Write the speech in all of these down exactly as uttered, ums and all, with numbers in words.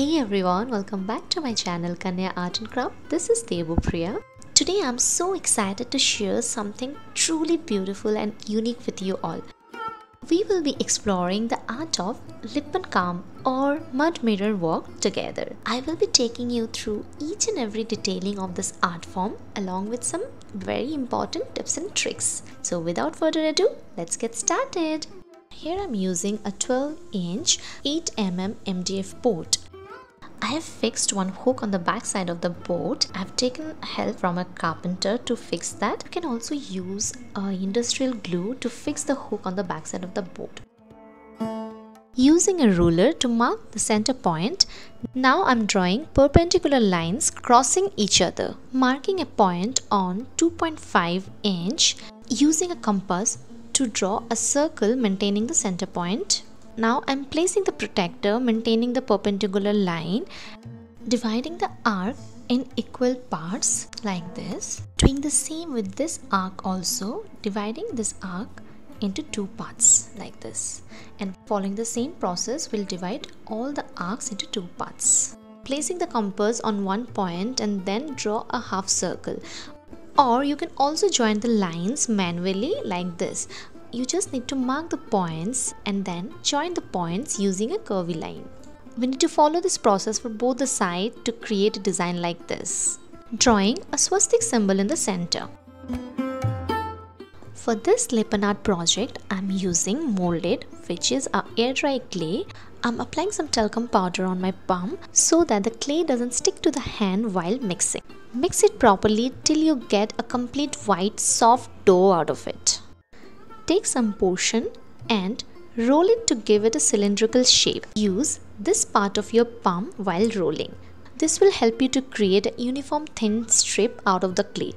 Hey everyone, welcome back to my channel Kanya Art and Craft. This is Debu Priya. Today I'm so excited to share something truly beautiful and unique with you all. We will be exploring the art of Lippan Kam or mud mirror work together. I will be taking you through each and every detailing of this art form along with some very important tips and tricks. So without further ado, let's get started. Here I'm using a twelve inch eight millimeter M D F board. I have fixed one hook on the back side of the board. I have taken help from a carpenter to fix that. You can also use uh, industrial glue to fix the hook on the back side of the board. Using a ruler to mark the center point, now I'm drawing perpendicular lines crossing each other, marking a point on two point five inch using a compass to draw a circle maintaining the center point. Now I'm placing the protector maintaining the perpendicular line, dividing the arc in equal parts like this. Doing the same with this arc also, dividing this arc into two parts like this. And following the same process, we'll divide all the arcs into two parts. Placing the compass on one point and then draw a half circle. Or you can also join the lines manually like this. You just need to mark the points and then join the points using a curvy line. We need to follow this process for both the sides to create a design like this. Drawing a swastika symbol in the center. For this Lippan Art project, I'm using Mouldit, which is our air dry clay. I'm applying some talcum powder on my palm so that the clay doesn't stick to the hand while mixing. Mix it properly till you get a complete white soft dough out of it. Take some portion and roll it to give it a cylindrical shape. Use this part of your palm while rolling. This will help you to create a uniform thin strip out of the clay.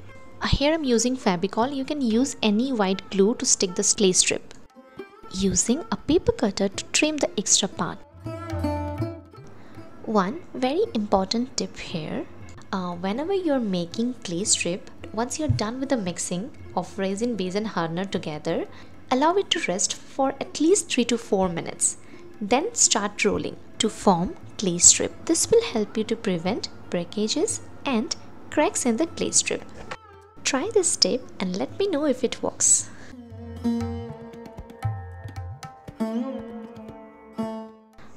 Here I'm using Fabricol. You can use any white glue to stick the clay strip. Using a paper cutter to trim the extra part. One very important tip here. Uh, whenever you're making clay strip, once you're done with the mixing of resin base and hardener together, allow it to rest for at least three to four minutes. Then start rolling to form clay strip. This will help you to prevent breakages and cracks in the clay strip. Try this tip and let me know if it works.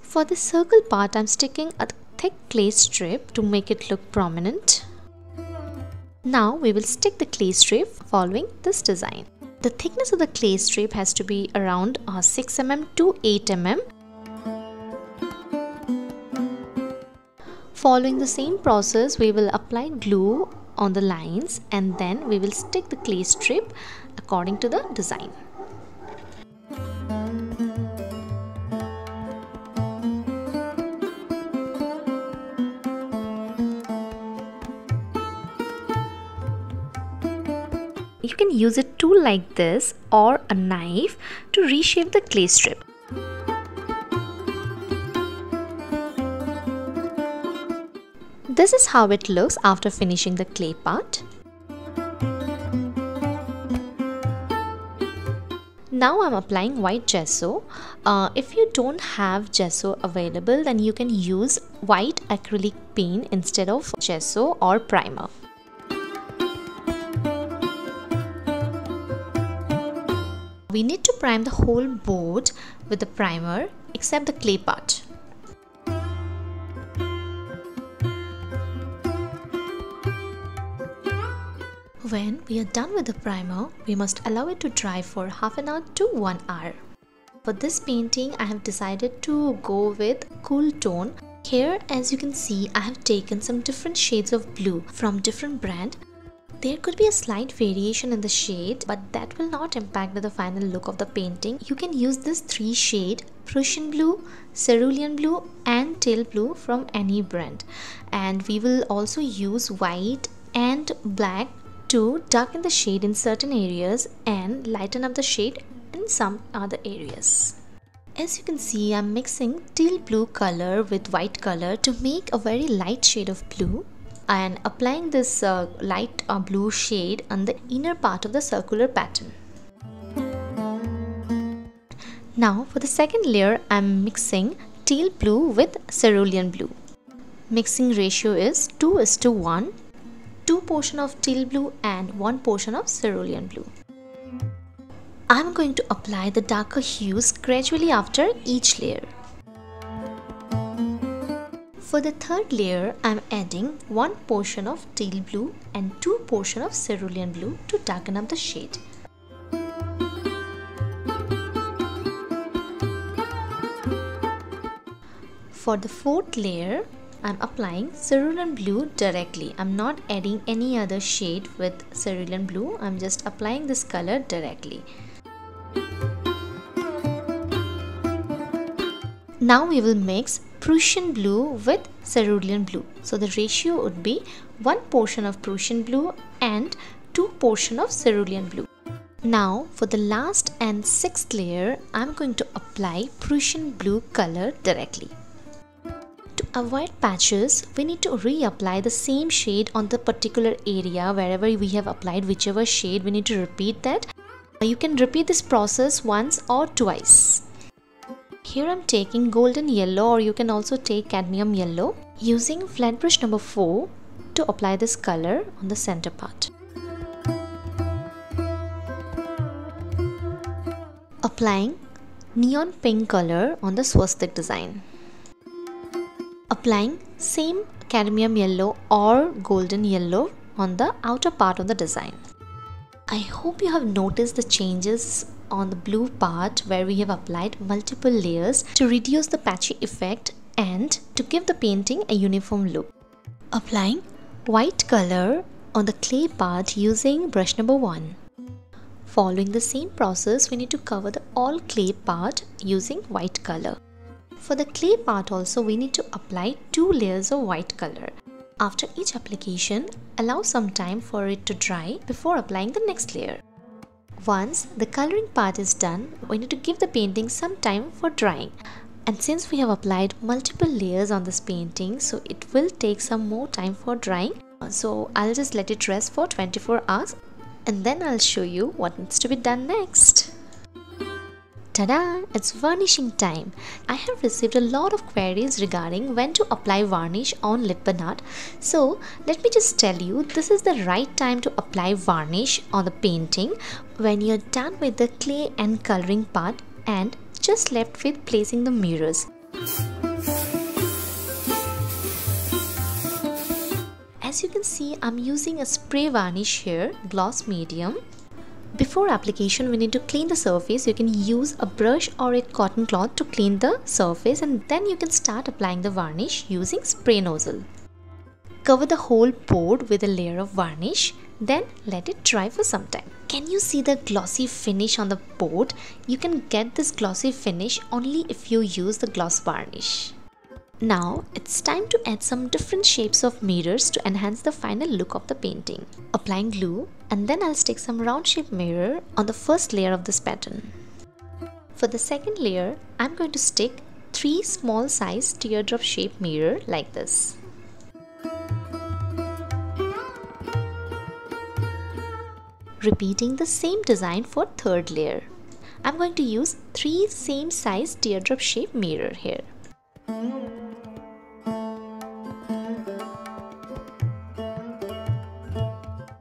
For the circle part, I'm sticking a thick clay strip to make it look prominent. Now we will stick the clay strip following this design. The thickness of the clay strip has to be around uh, six millimeters to eight millimeters. Following the same process, we will apply glue on the lines and then we will stick the clay strip according to the design. You can use a tool like this or a knife to reshape the clay strip. This is how it looks after finishing the clay part. Now I'm applying white gesso. Uh, if you don't have gesso available, then you can use white acrylic paint instead of gesso or primer. We need to prime the whole board with the primer except the clay part. When we are done with the primer, we must allow it to dry for half an hour to one hour. For this painting, I have decided to go with cool tone. Here, as you can see, I have taken some different shades of blue from different brands. There could be a slight variation in the shade, but that will not impact the final look of the painting. You can use this three shade, Prussian blue, Cerulean blue and teal blue from any brand. And we will also use white and black to darken the shade in certain areas and lighten up the shade in some other areas. As you can see, I'm mixing teal blue color with white color to make a very light shade of blue. And applying this uh, light uh, blue shade on the inner part of the circular pattern. Now for the second layer, I'm mixing teal blue with cerulean blue. mixing ratio is two is to one, two portion of teal blue and one portion of cerulean blue. I'm going to apply the darker hues gradually after each layer. For the third layer, I'm adding one portion of teal blue and two portion of cerulean blue to darken up the shade. For the fourth layer, I'm applying cerulean blue directly. I'm not adding any other shade with cerulean blue. I'm just applying this color directly. Now we will mix Prussian blue with cerulean blue. So the ratio would be one portion of Prussian blue and two portion of cerulean blue. Now for the last and sixth layer, I'm going to apply Prussian blue color directly. To avoid patches, we need to reapply the same shade on the particular area wherever we have applied whichever shade. We need to repeat that. You can repeat this process once or twice. Here I'm taking golden yellow, or you can also take cadmium yellow, using flat brush number four to apply this color on the center part. Applying neon pink color on the swastik design. Applying same cadmium yellow or golden yellow on the outer part of the design. I hope you have noticed the changes on the blue part where we have applied multiple layers to reduce the patchy effect and to give the painting a uniform look. Applying white color on the clay part using brush number one. Following the same process, we need to cover the all clay part using white color. For the clay part also, we need to apply two layers of white color. After each application, allow some time for it to dry before applying the next layer. Once the coloring part is done, we need to give the painting some time for drying. And since we have applied multiple layers on this painting, so it will take some more time for drying. So I'll just let it rest for twenty-four hours and then I'll show you what needs to be done next. Ta-da! It's varnishing time. I have received a lot of queries regarding when to apply varnish on Lippan Art. So let me just tell you, this is the right time to apply varnish on the painting when you're done with the clay and coloring part and just left with placing the mirrors. As you can see, I'm using a spray varnish here, gloss medium. Before application, we need to clean the surface. You can use a brush or a cotton cloth to clean the surface, and then you can start applying the varnish using spray nozzle. Cover the whole board with a layer of varnish, then let it dry for some time. Can you see the glossy finish on the board? You can get this glossy finish only if you use the gloss varnish. Now it's time to add some different shapes of mirrors to enhance the final look of the painting. Applying glue, and then I'll stick some round shaped mirror on the first layer of this pattern. For the second layer, I'm going to stick three small size teardrop shaped mirror like this. Repeating the same design for third layer. I'm going to use three same size teardrop shaped mirror here.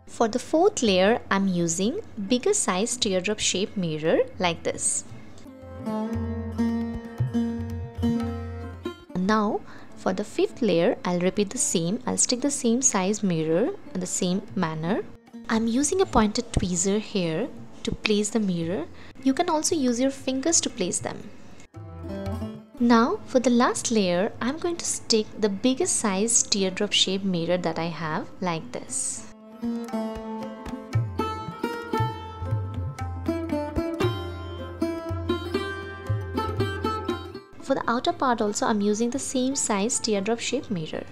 For the fourth layer, I'm using bigger size teardrop shaped mirror like this. Now for the fifth layer, I'll repeat the same. I'll stick the same size mirror in the same manner. I'm using a pointed tweezer here to place the mirror. You can also use your fingers to place them. Now for the last layer, I'm going to stick the biggest size teardrop shaped mirror that I have like this. For the outer part also, I'm using the same size teardrop shaped mirror.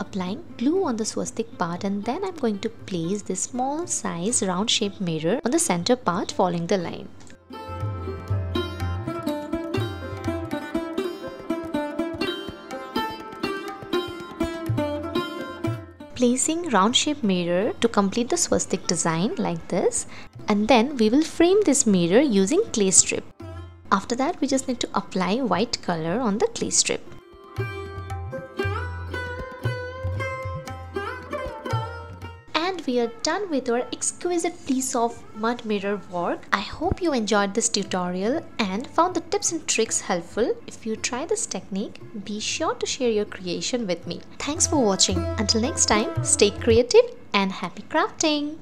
Applying glue on the swastik part, and then I'm going to place this small size round shaped mirror on the center part following the line. Placing round shaped mirror to complete the swastik design like this. and then we will frame this mirror using clay strip. After that, we just need to apply white color on the clay strip. And we are done with our exquisite piece of mud mirror work. I hope you enjoyed this tutorial and found the tips and tricks helpful. If you try this technique, be sure to share your creation with me. Thanks for watching. Until next time, stay creative and happy crafting!